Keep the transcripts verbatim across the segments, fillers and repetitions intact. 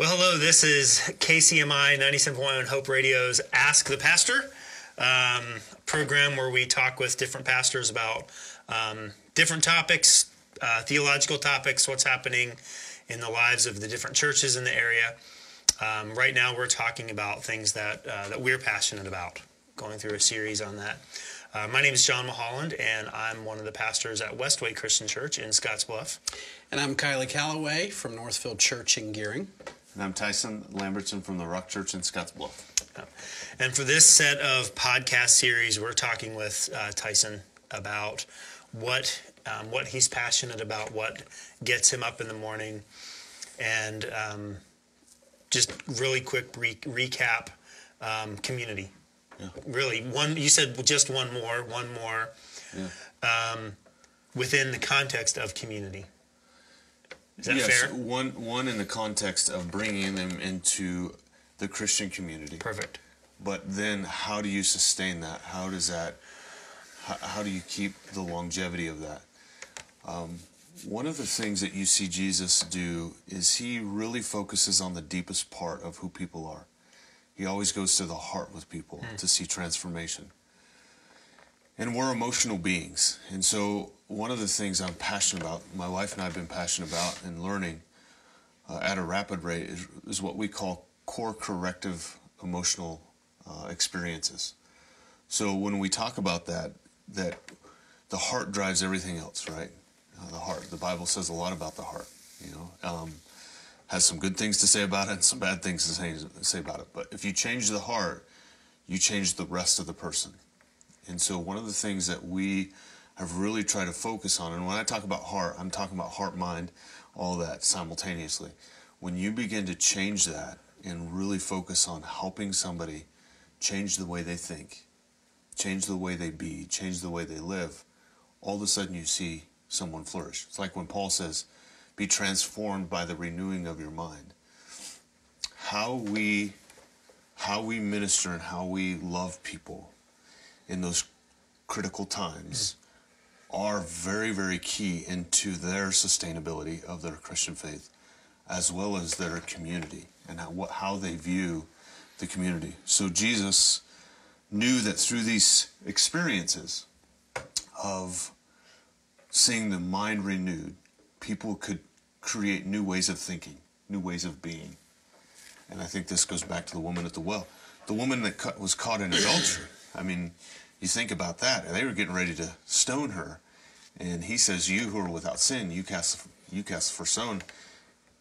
Well, hello, this is K C M I ninety-seven point one Hope Radio's Ask the Pastor, um, program where we talk with different pastors about um, different topics, uh, theological topics, what's happening in the lives of the different churches in the area. Um, right now we're talking about things that, uh, that we're passionate about, going through a series on that. Uh, my name is John Mulholland, and I'm one of the pastors at Westway Christian Church in Scottsbluff. And I'm Kylie Calloway from Northfield Church in Gearing. And I'm Tyson Lambertson from the Rock Church in Scottsbluff. And for this set of podcast series, we're talking with uh, Tyson about what um, what he's passionate about, what gets him up in the morning, and um, just really quick re recap um, community. Yeah. Really, one you said just one more, one more, yeah. um, within the context of community. Is that yes, fair? One, one in the context of bringing them into the Christian community. Perfect. But then how do you sustain that? How does that, how, how do you keep the longevity of that? Um, one of the things that you see Jesus do is he really focuses on the deepest part of who people are. He always goes to the heart with people mm. to see transformation. And we're emotional beings. And so one of the things I'm passionate about, my wife and I have been passionate about and learning uh, at a rapid rate is, is what we call core corrective emotional uh, experiences. So when we talk about that, that the heart drives everything else, right? Uh, the heart, the Bible says a lot about the heart, you know, um, has some good things to say about it and some bad things to say, say about it. But if you change the heart, you change the rest of the person. And so one of the things that we I've really tried to focus on, and when I talk about heart, I'm talking about heart, mind, all that simultaneously. When you begin to change that and really focus on helping somebody change the way they think, change the way they be, change the way they live, all of a sudden you see someone flourish. It's like when Paul says, be transformed by the renewing of your mind. How we, how we minister and how we love people in those critical times, mm-hmm. are very, very key into their sustainability of their Christian faith, as well as their community and how, what, how they view the community. So Jesus knew that through these experiences of seeing the mind renewed, people could create new ways of thinking, new ways of being. And I think this goes back to the woman at the well. The woman that was caught in adultery, I mean, you think about that, and they were getting ready to stone her. And he says, you who are without sin, you cast, you cast for stone.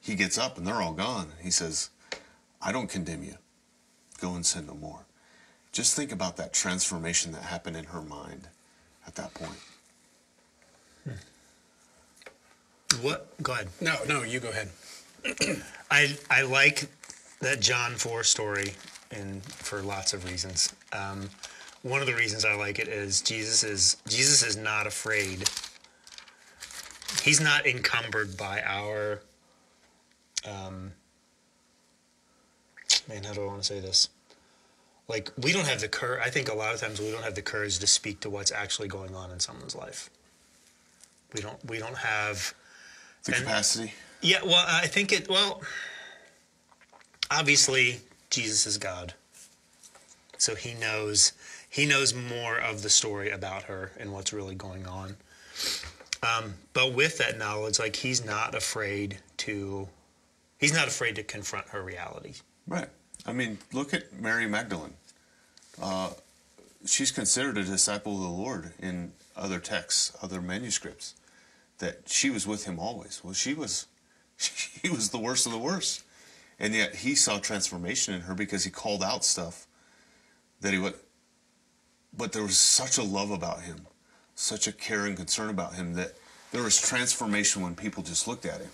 He gets up, and they're all gone. He says, I don't condemn you. Go and sin no more. Just think about that transformation that happened in her mind at that point. Hmm. What? Go ahead. No, no, you go ahead. I, I like that John four story and for lots of reasons. Um... One of the reasons I like it is Jesus is Jesus is not afraid. He's not encumbered by our, um, man, how do I want to say this? Like, we don't have the courage, I think a lot of times we don't have the courage to speak to what's actually going on in someone's life. We don't, we don't have... The and, capacity? Yeah, well, I think it, well, obviously Jesus is God. So he knows... He knows more of the story about her and what's really going on. Um, but with that knowledge, like he's not afraid to, he's not afraid to confront her reality. Right. I mean, look at Mary Magdalene. Uh, she's considered a disciple of the Lord in other texts, other manuscripts, that she was with him always. Well, she was, she was the worst of the worst. And yet he saw transformation in her because he called out stuff that he would... But there was such a love about him, such a care and concern about him that there was transformation when people just looked at him.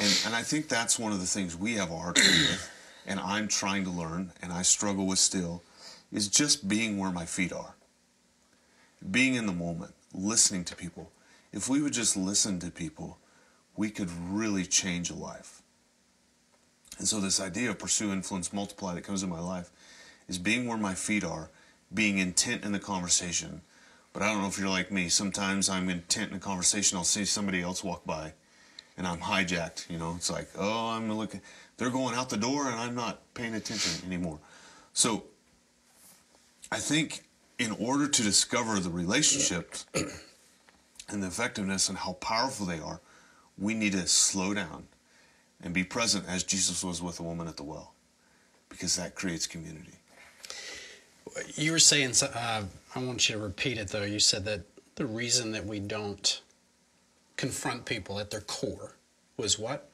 And, and I think that's one of the things we have a hard time with, and I'm trying to learn, and I struggle with still, is just being where my feet are. Being in the moment, listening to people. If we would just listen to people, we could really change a life. And so this idea of pursue, influence, multiply that comes in my life is being where my feet are, being intent in the conversation. But I don't know if you're like me. Sometimes I'm intent in a conversation. I'll see somebody else walk by and I'm hijacked. You know, it's like, oh, I'm looking, they're going out the door and I'm not paying attention anymore. So I think in order to discover the relationships and the effectiveness and how powerful they are, we need to slow down and be present as Jesus was with the woman at the well, because that creates community. You were saying, uh, I want you to repeat it though, you said that the reason that we don't confront people at their core was what?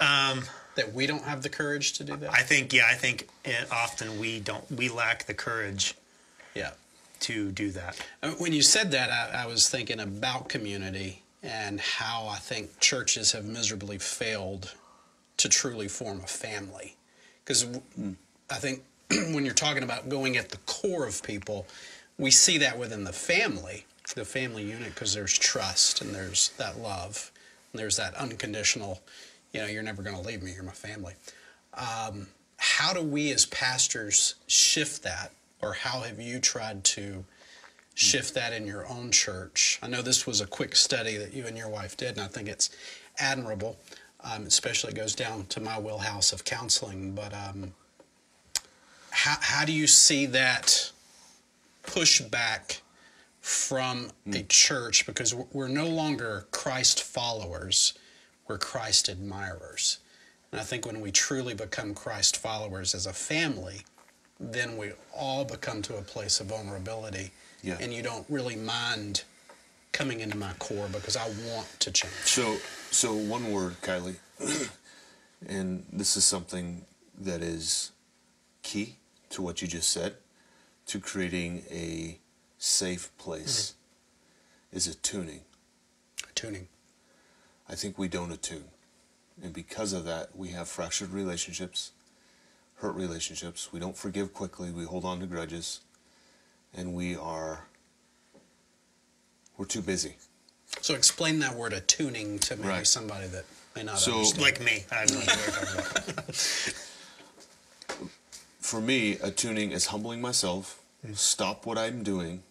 Um, that we don't have the courage to do that? I think, yeah, I think often we don't, we lack the courage. Yeah. To do that. When you said that, I, I was thinking about community and how I think churches have miserably failed to truly form a family. Because mm. I think when you're talking about going at the core of people, we see that within the family, the family unit, because there's trust and there's that love and there's that unconditional, you know, you're never going to leave me, you're my family. Um, how do we as pastors shift that? Or how have you tried to shift that in your own church? I know this was a quick study that you and your wife did, and I think it's admirable, um, especially it goes down to my wheelhouse of counseling. But um, how, how do you see that pushback from mm. a church? Because we're no longer Christ followers, we're Christ admirers. And I think when we truly become Christ followers as a family, then we all become to a place of vulnerability. Yeah. And you don't really mind coming into my core because I want to change. So, so one word, Kylie, and this is something that is key to what you just said, to creating a safe place, mm-hmm. is attuning. Attuning. I think we don't attune. And because of that, we have fractured relationships, hurt relationships, we don't forgive quickly, we hold on to grudges, and we are, we're too busy. So explain that word attuning to maybe right. somebody that may not so, understand. Like me. I don't know what you're talking about. For me, attuning is humbling myself, mm. stop what I'm doing,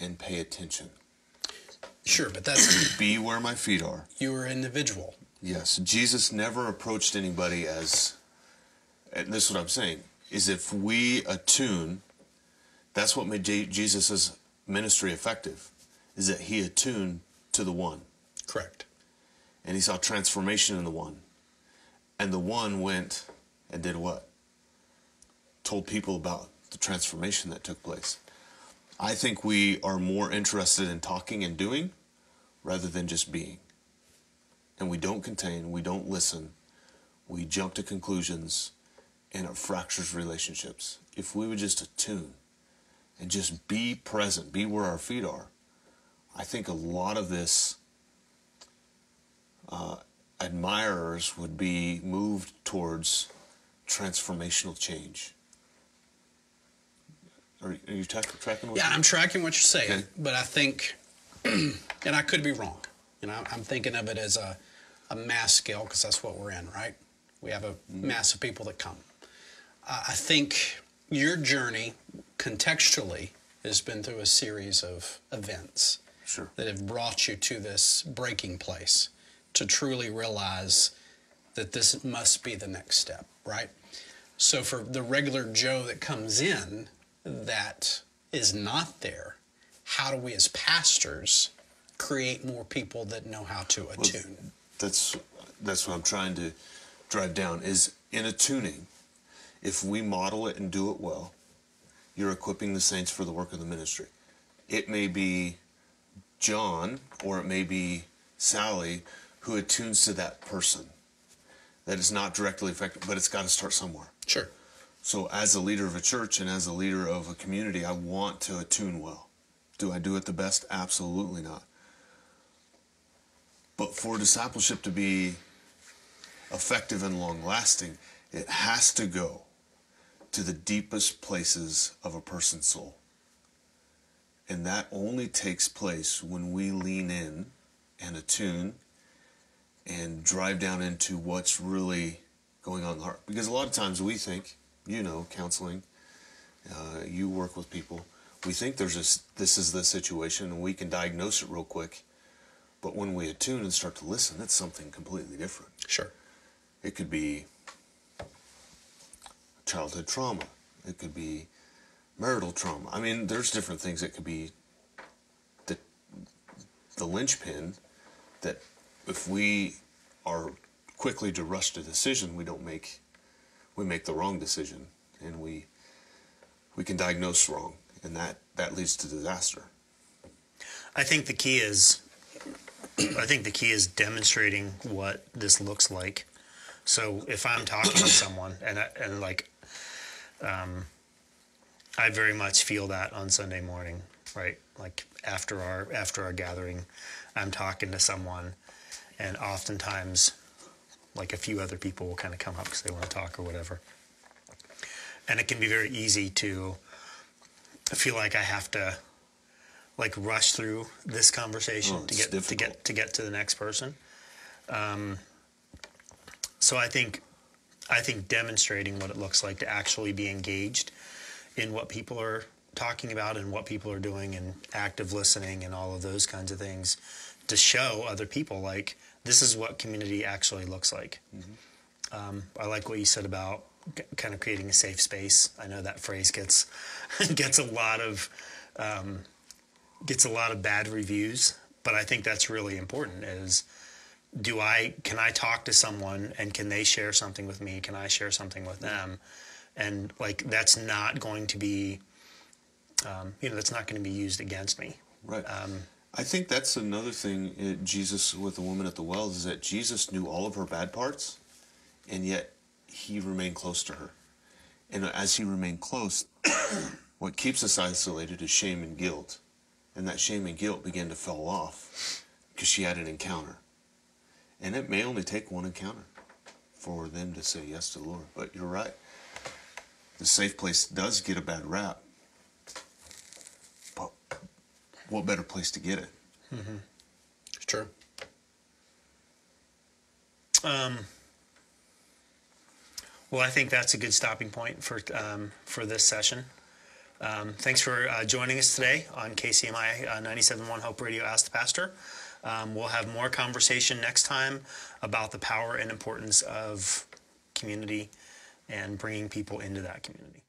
and pay attention. Sure, but that's... Be where my feet are. You are individual. Yes, Jesus never approached anybody as... And this is what I'm saying, is if we attune, that's what made Jesus' ministry effective, is that he attuned to the one. Correct. And he saw transformation in the one. And the one went and did what? Told people about the transformation that took place. I think we are more interested in talking and doing rather than just being. And we don't contain, we don't listen, we jump to conclusions, and it fractures relationships. If we would just attune and just be present, be where our feet are, I think a lot of this uh, admirers would be moved towards transformational change. Are, are you tra tracking what Yeah, I'm tracking what you're saying, okay. But I think, and I could be wrong, you know, I'm thinking of it as a, a mass scale because that's what we're in, right? We have a mm-hmm. mass of people that come. I think your journey, contextually, has been through a series of events sure. that have brought you to this breaking place to truly realize that this must be the next step, right? So for the regular Joe that comes in that is not there, how do we as pastors create more people that know how to attune? Well, that's, that's what I'm trying to drive down, is in attuning. If we model it and do it well, you're equipping the saints for the work of the ministry. It may be John or it may be Sally who attunes to that person. That is not directly affected, but it's got to start somewhere. Sure. So as a leader of a church and as a leader of a community, I want to attune well. Do I do it the best? Absolutely not. But for discipleship to be effective and long-lasting, it has to go to the deepest places of a person's soul. And that only takes place when we lean in and attune and drive down into what's really going on in the heart. Because a lot of times we think, you know, counseling, uh, you work with people, we think there's this, this is the situation and we can diagnose it real quick. But when we attune and start to listen, it's something completely different. Sure. It could be childhood trauma. It could be marital trauma. I mean, there's different things. It could be the, the linchpin that if we are quickly to rush to decision, we don't make, we make the wrong decision, and we we can diagnose wrong, and that, that leads to disaster. I think the key is, I think the key is demonstrating what this looks like. So if I'm talking to someone, and I, and like, um, I very much feel that on Sunday morning, right? Like after our after our gathering, I'm talking to someone, and oftentimes, like a few other people will kind of come up because they want to talk or whatever. And it can be very easy to feel like I have to like rush through this conversation oh, to get difficult. to get to get to the next person. Um, so I think I think demonstrating what it looks like to actually be engaged in what people are talking about and what people are doing and active listening and all of those kinds of things to show other people like this is what community actually looks like. Mm-hmm. Um, I like what you said about kind of creating a safe space. I know that phrase gets gets a lot of um, gets a lot of bad reviews, but I think that's really important. Is do I can I talk to someone and can they share something with me? Can I share something with them? And like that's not going to be, um, you know, that's not going to be used against me. Right. Um, I think that's another thing. It, Jesus with the woman at the well is that Jesus knew all of her bad parts, and yet he remained close to her. And as he remained close, what keeps us isolated is shame and guilt. And that shame and guilt began to fall off because she had an encounter. And it may only take one encounter for them to say yes to the Lord. But you're right. The safe place does get a bad rap. But what better place to get it? Mm-hmm. It's true. Um... Well, I think that's a good stopping point for um, for this session. Um, thanks for uh, joining us today on K C M I uh, ninety-seven point one Hope Radio Ask the Pastor. Um, we'll have more conversation next time about the power and importance of community and bringing people into that community.